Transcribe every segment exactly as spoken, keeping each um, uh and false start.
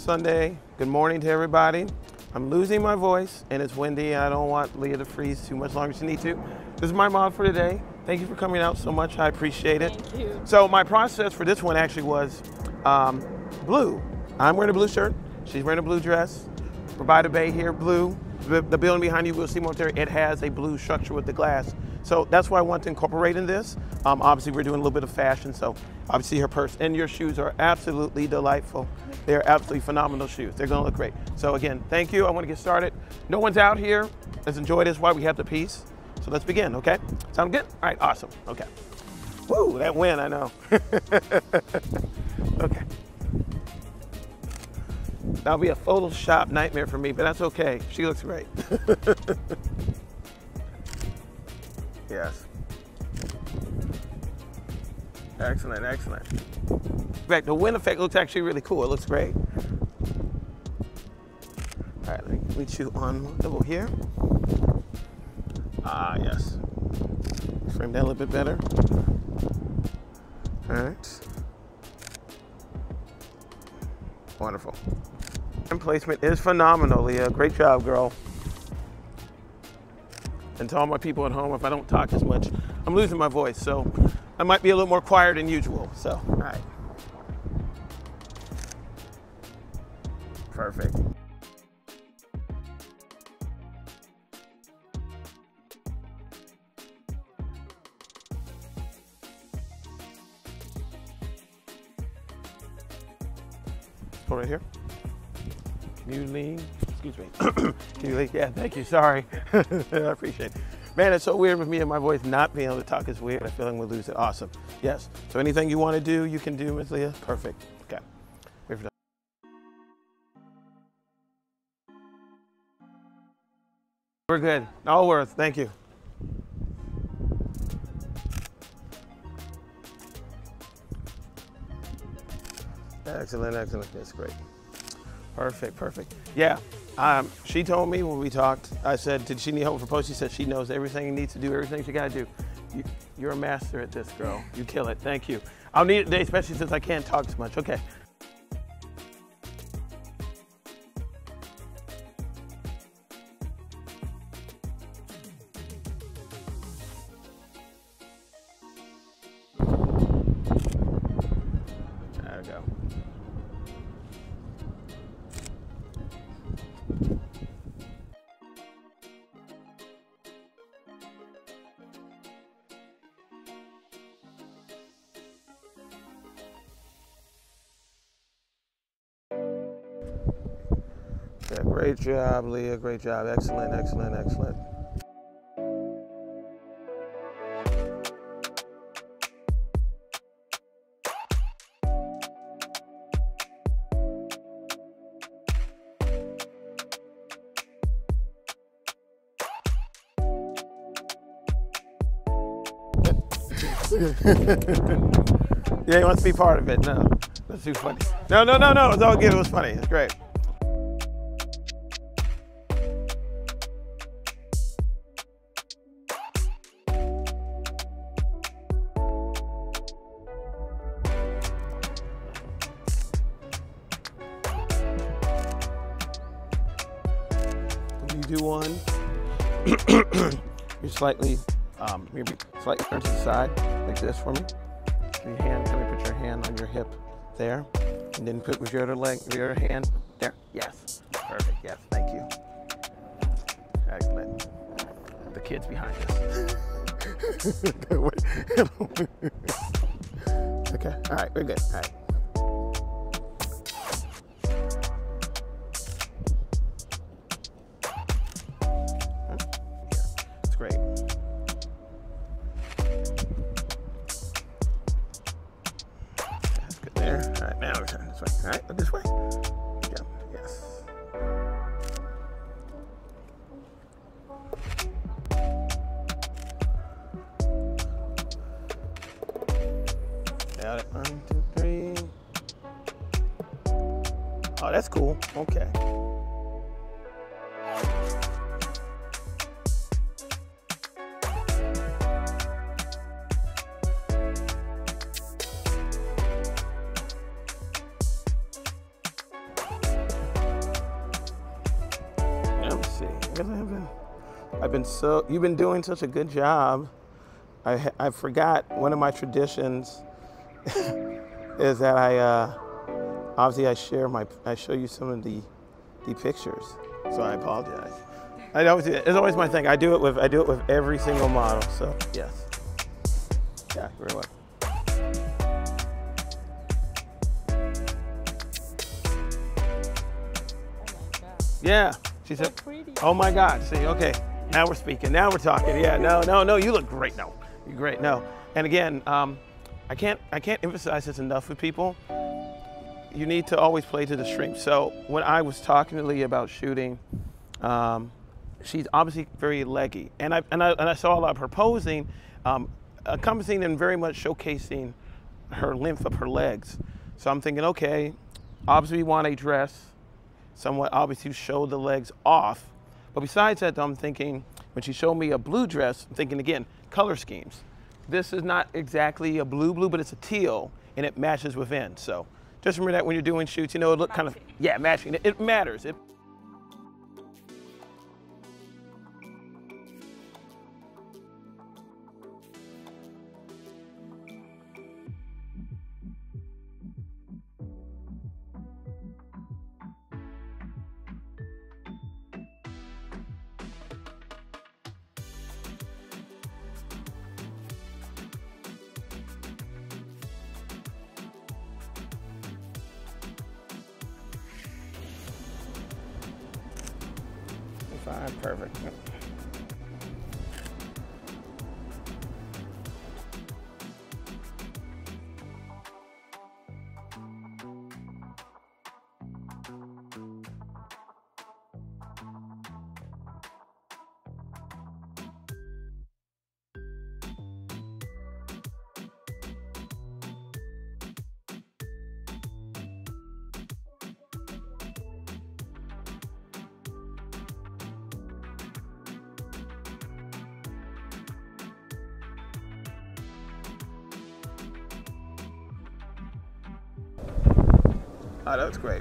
Sunday. Good morning to everybody. I'm losing my voice and it's windy. I don't want Leah to freeze too much longer than she needs to. This is my mod for today. Thank you for coming out so much. I appreciate it. Thank you. So my process for this one actually was um, blue. I'm wearing a blue shirt. She's wearing a blue dress. Provider Bay here, blue. The building behind you, we'll see more there, it has a blue structure with the glass. So that's why I want to incorporate in this. Um, obviously, we're doing a little bit of fashion, so obviously her purse and your shoes are absolutely delightful. They're absolutely phenomenal shoes. They're gonna look great. So again, thank you. I wanna get started. No one's out here. Let's enjoy this while we have the piece. So let's begin, okay? Sound good? All right, awesome, okay. Woo, that went, I know. Okay. That'll be a Photoshop nightmare for me, but that's okay. She looks great. Yes. Excellent, excellent. In fact, the wind effect looks actually really cool. It looks great. All right, let me put you on double here. Ah, yes. Frame that a little bit better. All right. Wonderful. And placement is phenomenal, Leah. Great job, girl. And to all my people at home, if I don't talk as much, I'm losing my voice, so I might be a little more quiet than usual, so, all right. Perfect. Go right here. Can you lean? Excuse me. Can you lean? Yeah, thank you. Sorry. I appreciate it. Man, it's so weird with me and my voice not being able to talk. It's weird. I feel like I'm going to lose it. Awesome. Yes. So anything you want to do, you can do, Miz Leah. Perfect. Okay. Wait for that. We're good. All worth. Thank you. Excellent, excellent. That's great. Perfect, perfect. Yeah, um, she told me when we talked, I said, did she need help for post? She said she knows everything you need to do, everything she got to do. You, you're a master at this, girl. You kill it. Thank you. I'll need it today, especially since I can't talk as much. Okay. There we go. Yeah, great job, Leah. Great job. Excellent, excellent, excellent. Yeah, he wants to be part of it. No, that's too funny. No, no, no, no. It's all good. It was funny. It's great. When you do one, you're slightly. Um, maybe slightly turn to the side, like this for me. Your hand, let me put your hand on your hip there. And then put with your other leg, with your other hand there. Yes. Perfect. Yes. Thank you. Excellent. The kid's behind us. Okay. All right. We're good. All right. All right, but this way. Yeah, yes. Got it. One, two, three. Oh, that's cool. Okay. I've been so, you've been doing such a good job. I, I forgot one of my traditions is that I, uh, obviously I share my, I show you some of the, the pictures. So I apologize. I always, it's always my thing. I do it with, I do it with every single model. So yes. Yeah, very well. Yeah, she said, oh my God, see, okay, now we're speaking, now we're talking, yeah, no, no, no, you look great, no, you're great, no. And again, um, I can't, I can't emphasize this enough with people, you need to always play to the stream. So when I was talking to Leah about shooting, um, she's obviously very leggy, and I, and I, and I saw a lot of her posing, um, encompassing and very much showcasing her length of her legs. So I'm thinking, okay, obviously we want a dress, somewhat obviously show the legs off. But besides that, I'm thinking, when she showed me a blue dress, I'm thinking again, color schemes. This is not exactly a blue blue, but it's a teal, and it matches within. So just remember that when you're doing shoots, you know, it look kind of, yeah, matching, it, it matters. It, perfect. Oh, that was great.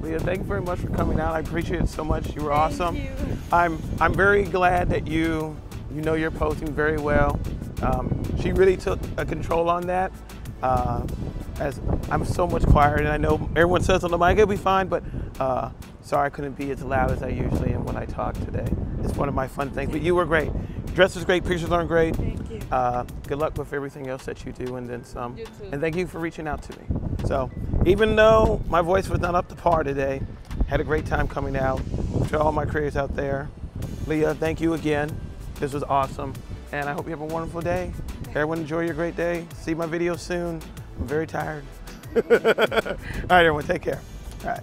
Leah, thank you very much for coming out. I appreciate it so much. You were awesome. Thank you. I'm I'm very glad that you you know you're posting very well. Um, she really took a control on that. Uh, as I'm so much quieter, and I know everyone says on the mic it'll be fine, but. Uh, sorry I couldn't be as loud as I usually am when I talk today. It's one of my fun things, but you were great. Dress is great, pictures are great. Thank you. Uh, good luck with everything else that you do and then some. You too. And thank you for reaching out to me. So even though my voice was not up to par today, had a great time coming out. To all my creators out there, Leah, thank you again. This was awesome. And I hope you have a wonderful day. Everyone enjoy your great day. See my video soon. I'm very tired. All right, everyone, take care. All right.